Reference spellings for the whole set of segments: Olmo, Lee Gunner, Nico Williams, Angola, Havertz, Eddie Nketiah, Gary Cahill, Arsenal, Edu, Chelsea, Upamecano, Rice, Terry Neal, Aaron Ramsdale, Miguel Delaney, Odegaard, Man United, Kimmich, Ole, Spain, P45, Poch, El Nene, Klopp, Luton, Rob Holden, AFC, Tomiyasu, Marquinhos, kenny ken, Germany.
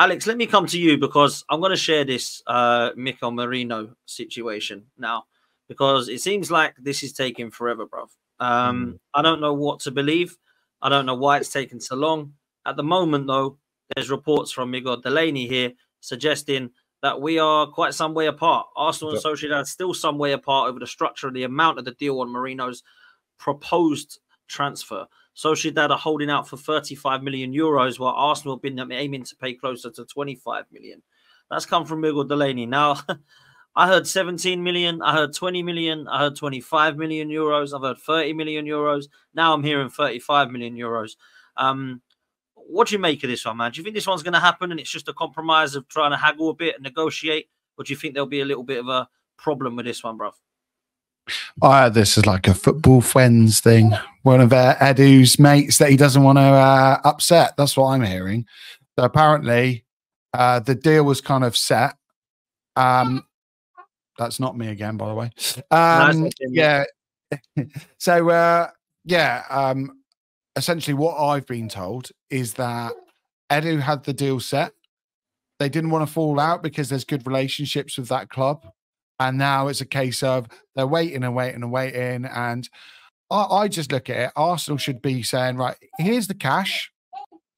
Alex, let me come to you because I'm going to share this Mikel Merino situation now because it seems like this is taking forever, bruv. I don't know what to believe. I don't know why it's taken so long. At the moment, though, there's reports from Miguel Delaney here suggesting that we are quite some way apart. Arsenal and Sociedad still some way apart over the structure and the amount of the deal on Merino's proposed transfer. Sociedad are holding out for €35 million, while Arsenal have been aiming to pay closer to 25 million. That's come from Miguel Delaney. Now, I heard 17 million, I heard 20 million, I heard 25 million euros, I've heard 30 million euros. Now I'm hearing 35 million euros. What do you make of this one, man? Do you think this one's going to happen and it's just a compromise of trying to haggle a bit and negotiate? Or do you think there'll be a little bit of a problem with this one, bruv? This is like a football friends thing. One of Edu's mates that he doesn't want to upset. That's what I'm hearing. So apparently the deal was kind of set. That's not me again, by the way. Essentially what I've been told is that Edu had the deal set. They didn't want to fall out because there's good relationships with that club. And now it's a case of they're waiting and waiting and waiting. And I just look at it. Arsenal should be saying, right, here's the cash.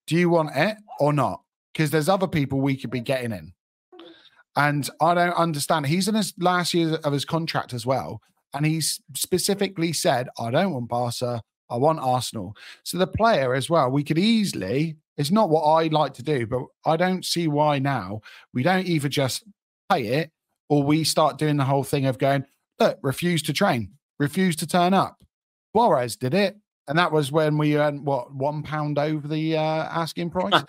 Do you want it or not? Because there's other people we could be getting in. And I don't understand. He's in his last year of his contract as well. And he's specifically said, I don't want Barca. I want Arsenal. So the player as well, we could easily, it's not what I like to do, but I don't see why now we don't either just pay it or we start doing the whole thing of going, look, refuse to train, refuse to turn up. Juarez did it. And that was when we earned, what, £1 over the asking price.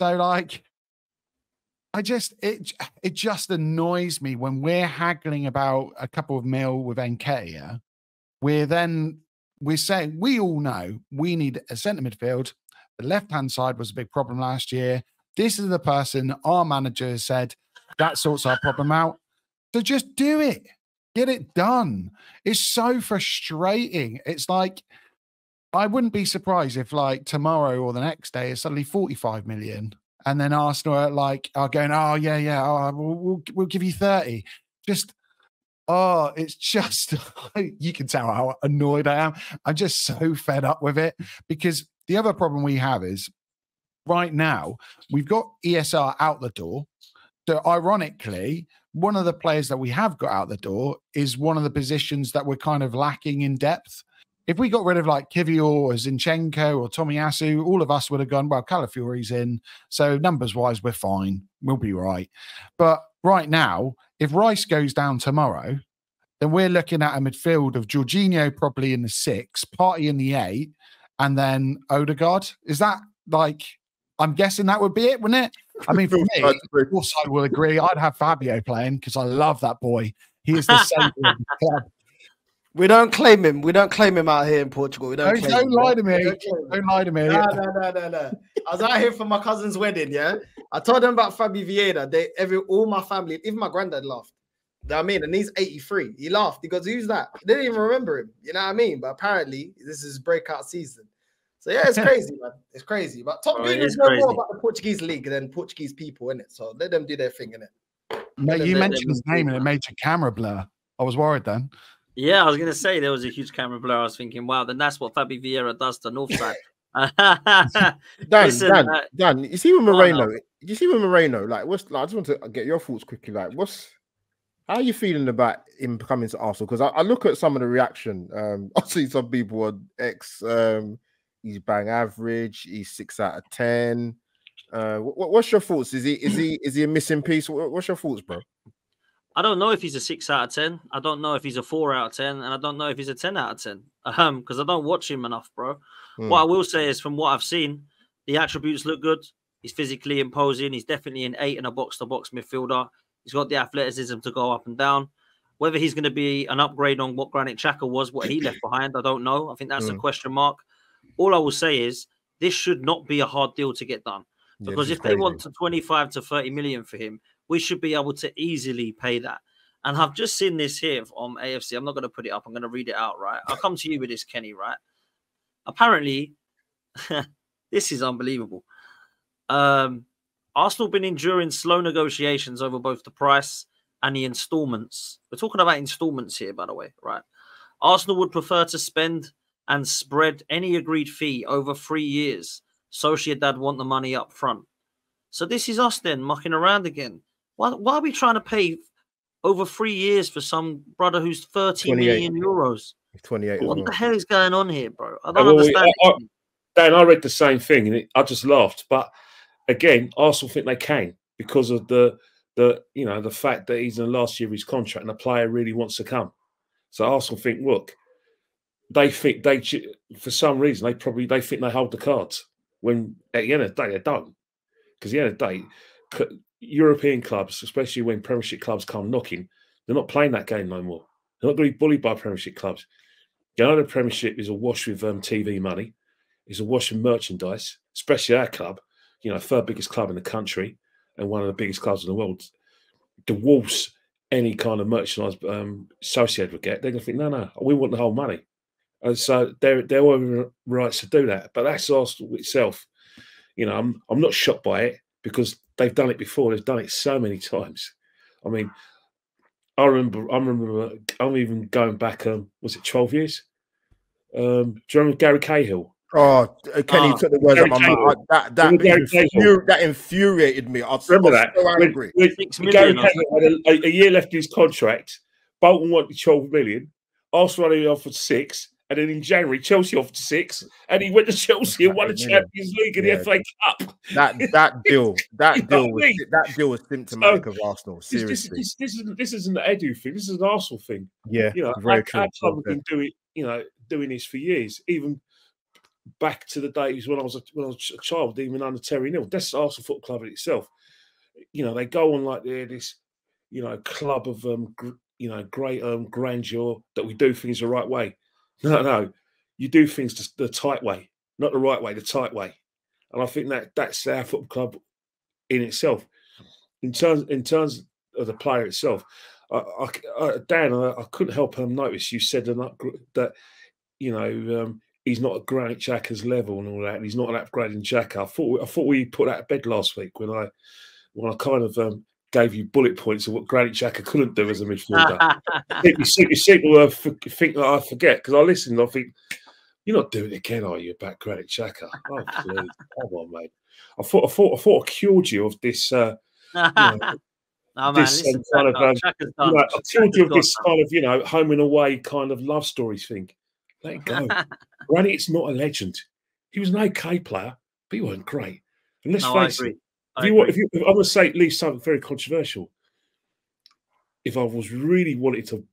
So like, I just, it just annoys me when we're haggling about a couple of mil with Nketiah. We're saying we all know we need a centre midfield. The left-hand side was a big problem last year. This is the person our manager said that sorts our problem out. So just do it. Get it done. It's so frustrating. It's like I wouldn't be surprised if like tomorrow or the next day it's suddenly 45 million and then Arsenal are like going, oh, yeah, we'll give you 30. Just... oh, it's just, you can tell how annoyed I am. I'm just so fed up with it because the other problem we have is right now we've got ESR out the door. So ironically, one of the players that we have got out the door is one of the positions that we're kind of lacking in depth. If we got rid of like Kiwior or Zinchenko or Tomiyasu, all of us would have gone, well, Calafiori's in. So numbers wise, we're fine. We'll be right. But right now, if Rice goes down tomorrow, then we're looking at a midfield of Jorginho probably in the 6, Partey in the 8, and then Odegaard. Is that like, I'm guessing that would be it, wouldn't it? I mean, for me, of course I will agree. I'd have Fabio playing because I love that boy. He is the savior of the club. We don't claim him. We don't claim him out here in Portugal. We don't. Don't lie to me. Don't lie to me. No. I was out here for my cousin's wedding. Yeah, I told them about Fabio Vieira. All my family, even my granddad laughed. You know what I mean, and he's 83. He laughed. He goes, "Who's that?" They didn't even remember him. You know what I mean? But apparently, this is breakout season. So yeah, it's crazy, man. It's crazy. But Top Leaguers know more about the Portuguese league than Portuguese people, innit? So let them do their thing, innit? No, you mentioned his name and it made your camera blur. I was worried then. Yeah, I was going to say there was a huge camera blur. I was thinking, wow, then that's what Fabio Vieira does to Northside. Dan, you see with Moreno, like, what's, like, I just want to get your thoughts quickly. Like, how are you feeling about him coming to Arsenal? Because I look at some of the reaction. I see some people on X, he's bang average, he's 6 out of 10. What's your thoughts? Is he a missing piece? What's your thoughts, bro? I don't know if he's a 6 out of 10. I don't know if he's a 4 out of 10, and I don't know if he's a 10 out of 10. Because I don't watch him enough, bro. What I will say is, from what I've seen, the attributes look good. He's physically imposing. He's definitely an 8 and a box-to-box midfielder. He's got the athleticism to go up and down. Whether he's going to be an upgrade on what Granit Xhaka was, what he left behind, I don't know. I think that's a question mark. All I will say is, this should not be a hard deal to get done. Because if they want to 25 to 30 million for him, we should be able to easily pay that. And I've just seen this here on AFC. I'm not going to put it up. I'm going to read it out, right? I'll come to you with this, Kenny, right? Apparently, this is unbelievable. Arsenal have been enduring slow negotiations over both the price and the instalments. We're talking about instalments here, by the way, right? Arsenal would prefer to spend and spread any agreed fee over 3 years. Sociedad want the money up front. So this is us then mucking around again. Why are we trying to pay over 3 years for some brother who's 30 million euros? 28. What the hell is going on here, bro? I don't understand. Dan, I read the same thing and I just laughed. But again, Arsenal think they can because of the fact that he's in the last year of his contract and the player really wants to come. So Arsenal think, look, they think they, for some reason, they think they hold the cards when at the end of the day, they don't. Because at the end of the day, European clubs, especially when Premiership clubs come knocking, they're not playing that game no more. They're not going to be bullied by Premiership clubs. You know, the Premiership is awash with TV money. It's awash with merchandise, especially our club. You know, third biggest club in the country and one of the biggest clubs in the world. Dwarfs any kind of merchandise Sociedad would get. They're going to think, no, no, we want the whole money. And so they're all rights to do that. But that's Arsenal itself. You know, I'm not shocked by it because they've done it before. They've done it so many times. I mean, I remember. I'm even going back. Was it 12 years? Do you remember Gary Cahill? Oh, Kenny took the words out of my mouth. That infuriated me. I remember that. So angry. When Gary Cahill had a year left in his contract. Bolton wanted 12 million. Arsenal only offered 6. And then in January, Chelsea offered 6, and he went to Chelsea and won the Champions League and the FA Cup. That deal was symptomatic of Arsenal. Seriously, this isn't an Edu thing. This is an Arsenal thing. Yeah, you know, our club have been doing this for years, even back to the days when I was a child, even under Terry Neal. That's Arsenal Football Club in itself. You know, they go on like they're this, you know, club of great grandeur that we do things the right way. No, no, you do things the tight way, not the right way, the tight way, and I think that's our football club in itself. In terms of the player itself, Dan, I couldn't help but notice you said that he's not at Granit Xhaka's level and all that, and he's not an upgrading Xhaka. I thought we put that to bed last week when I kind of gave you bullet points of what Granit Xhaka couldn't do as a midfielder. You think that I forget because I listened. I think you're not doing it again, are you? About Granit Xhaka? Oh, please, come on, mate. I thought I cured you of this. I cured you of this kind of home and away kind of love stories thing. Let it go. Granit's not a legend. He was an okay player, but he wasn't great. And let's face it. If I would say at least something very controversial. If I was really wanted to,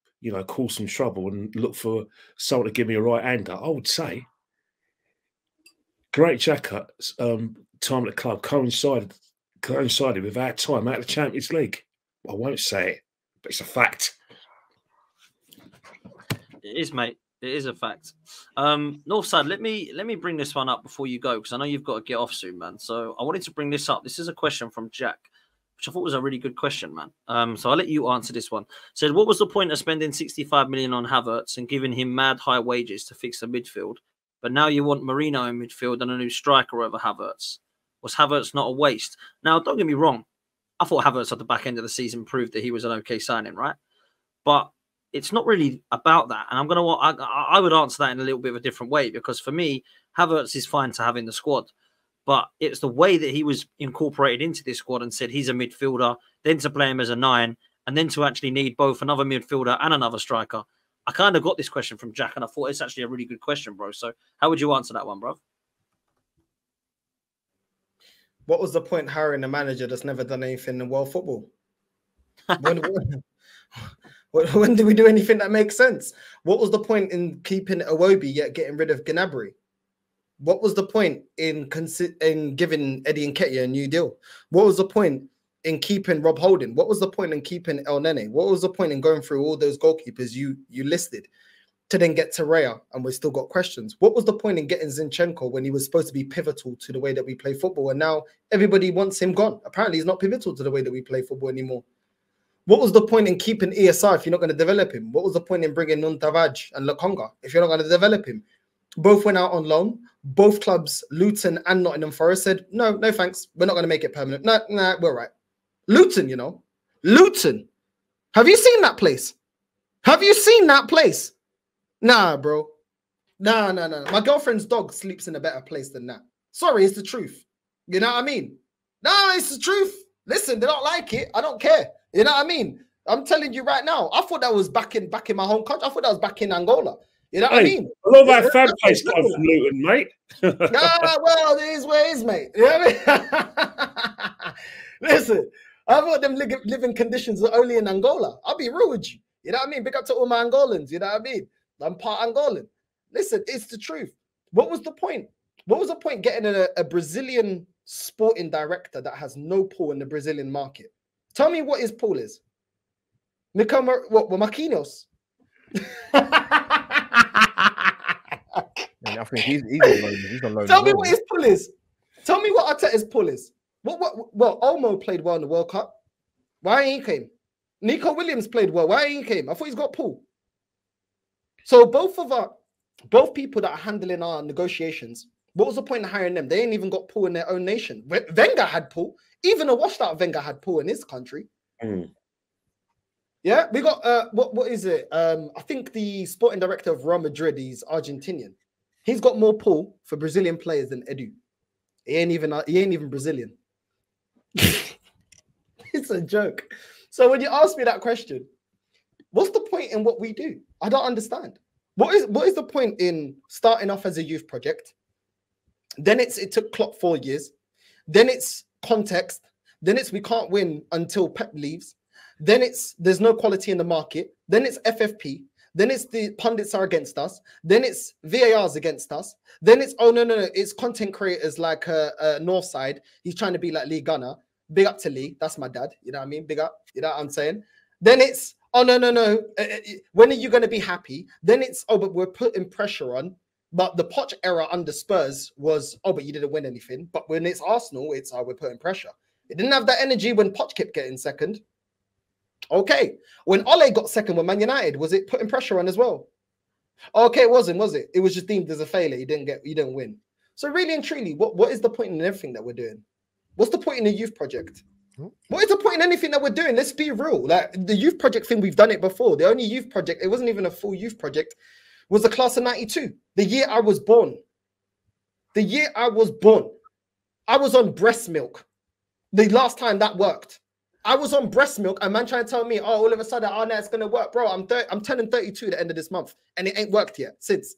cause some trouble and look for someone to give me a right-hander, I would say Granit Xhaka's time at the club coincided with our time out of the Champions League. I won't say it, but it's a fact. It is, mate. It is a fact. Northside, let me bring this one up before you go, because I know you've got to get off soon, man. So I wanted to bring this up. This is a question from Jack, which I thought was a really good question, man. So I'll let you answer this one. It said, what was the point of spending 65 million on Havertz and giving him mad high wages to fix the midfield? But now you want Merino in midfield and a new striker over Havertz. Was Havertz not a waste? Now, don't get me wrong. I thought Havertz at the back end of the season proved that he was an okay signing, right? But it's not really about that. And I would answer that in a little bit of a different way, because for me, Havertz is fine to have in the squad, but it's the way that he was incorporated into this squad and said he's a midfielder, then to play him as a 9, and then to actually need both another midfielder and another striker. I kind of got this question from Jack and I thought it's actually a really good question, bro. So how would you answer that one, bro? What was the point hiring a manager that's never done anything in world football? When do we do anything that makes sense? What was the point in keeping Awobi yet getting rid of Gnabry? What was the point in giving Eddie Nketiah a new deal? What was the point in keeping Rob Holden? What was the point in keeping El Nene? What was the point in going through all those goalkeepers you listed to then get to Raya and we've still got questions? What was the point in getting Zinchenko when he was supposed to be pivotal to the way that we play football and now everybody wants him gone? Apparently he's not pivotal to the way that we play football anymore. What was the point in keeping ESR if you're not going to develop him? What was the point in bringing Nuntavaj and Lokonga if you're not going to develop him? both went out on loan. Both clubs, Luton and Nottingham Forest, said, no, no thanks. We're not going to make it permanent. No, no, we're right. Luton, you know. Luton. Have you seen that place? Have you seen that place? Nah, bro. Nah, nah, nah. My girlfriend's dog sleeps in a better place than that. Sorry, it's the truth. You know what I mean? Nah, it's the truth. Listen, they don't like it. I don't care. You know what I mean? I'm telling you right now. I thought that was back in my home country. I thought that was back in Angola. You know what I mean? I love that fan base from Luton, mate. Nah, well, it is where it is, mate. You know what I mean? Listen, I thought them living conditions were only in Angola. I'll be real with you. You know what I mean? Big up to all my Angolans. You know what I mean? I'm part Angolan. Listen, it's the truth. What was the point? What was the point getting a Brazilian sporting director that has no pull in the Brazilian market? Tell me what his pull is. Mikel Merino, what? Well, Marquinhos. I think he's on loan. Tell me what his pull is. Tell me what Arteta's pull is. What? Well, Olmo played well in the World Cup. Why ain't he came? Nico Williams played well. Why ain't he came? I thought he's got pull. So both people that are handling our negotiations, what was the point of hiring them? They ain't even got pull in their own nation. Wenger had pull. Even a washed-out Wenger had pull in his country. Mm. Yeah, we got what is it? I think the sporting director of Real Madrid, he's Argentinian. He's got more pull for Brazilian players than Edu. He ain't even Brazilian. It's a joke. So when you ask me that question, what's the point in what we do? I don't understand. What is the point in starting off as a youth project? Then it took Klopp 4 years. Then it's context. Then it's we can't win until Pep leaves. Then it's there's no quality in the market. Then it's FFP. Then it's the pundits are against us. Then it's VARs against us. Then it's oh no, it's content creators like Northside. He's trying to be like Lee Gunner. Big up to Lee. That's my dad. You know what I mean? Big up. You know what I'm saying? Then it's, oh, no. When are you going to be happy? Then it's, oh, but we're putting pressure on. But the Poch era under Spurs was, oh, but you didn't win anything. But when it's Arsenal, it's, oh, we're putting pressure. It didn't have that energy when Poch kept getting second. Okay. When Ole got second with Man United, was it putting pressure on as well? Okay, it wasn't, was it? It was just deemed as a failure. You didn't win. So really and truly, what is the point in everything that we're doing? What's the point in the youth project? What is the point in anything that we're doing? Let's be real. Like the youth project thing, we've done it before. The only youth project, it wasn't even a full youth project, was the class of '92, the year I was born. The year I was born. I was on breast milk. The last time that worked. I was on breast milk, and man trying to tell me, oh, all of a sudden, oh, now it's going to work. Bro, I'm turning 32 at the end of this month, and it ain't worked yet since.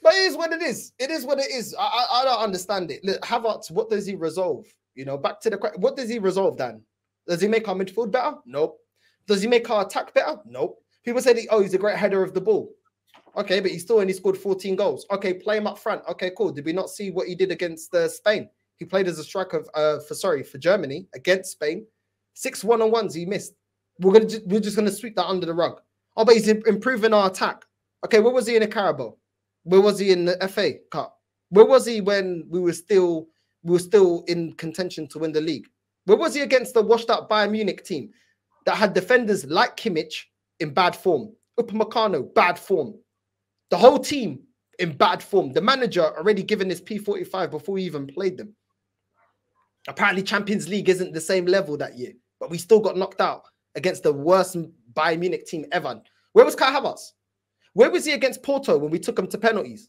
But it is what it is. It is what it is. I don't understand it. Look, Havertz, what does he resolve? You know, back to the question. What does he resolve, Dan? Does he make our midfield better? Nope. Does he make our attack better? Nope. People said, oh, he's a great header of the ball. Okay, but he still only scored 14 goals. Okay, play him up front. Okay, cool. Did we not see what he did against Spain? He played as a striker for Germany against Spain. 6 1-on-1s he missed. We're just gonna sweep that under the rug. Oh, but he's improving our attack. Okay, where was he in the Carabao? Where was he in the FA Cup? Where was he when we were still in contention to win the league? Where was he against the washed-out Bayern Munich team that had defenders like Kimmich in bad form, Upamecano bad form, the whole team in bad form, the manager already given his P45 before he even played them? Apparently, Champions League isn't the same level that year, but we still got knocked out against the worst Bayern Munich team ever. Where was Kai Havertz? Where was he against Porto when we took him to penalties?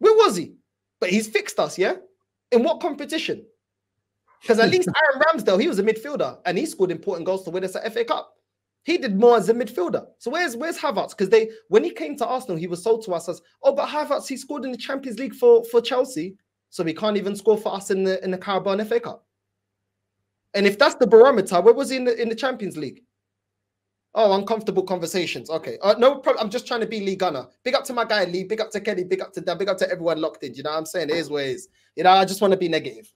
Where was he? But he's fixed us, yeah? In what competition? Because at least Aaron Ramsdale, he was a midfielder and he scored important goals to win us at FA Cup. He did more as a midfielder. So where's Havertz? Because when he came to Arsenal, he was sold to us as, oh, but Havertz, he scored in the Champions League for Chelsea, so he can't even score for us in the Carabao and FA Cup. And if that's the barometer, where was he in the Champions League? Oh, uncomfortable conversations. Okay. No problem. I'm just trying to be Lee Gunner. Big up to my guy, Lee. Big up to Kelly. Big up to Dan. Big up to everyone locked in. You know what I'm saying? It is what it is. You know, I just want to be negative.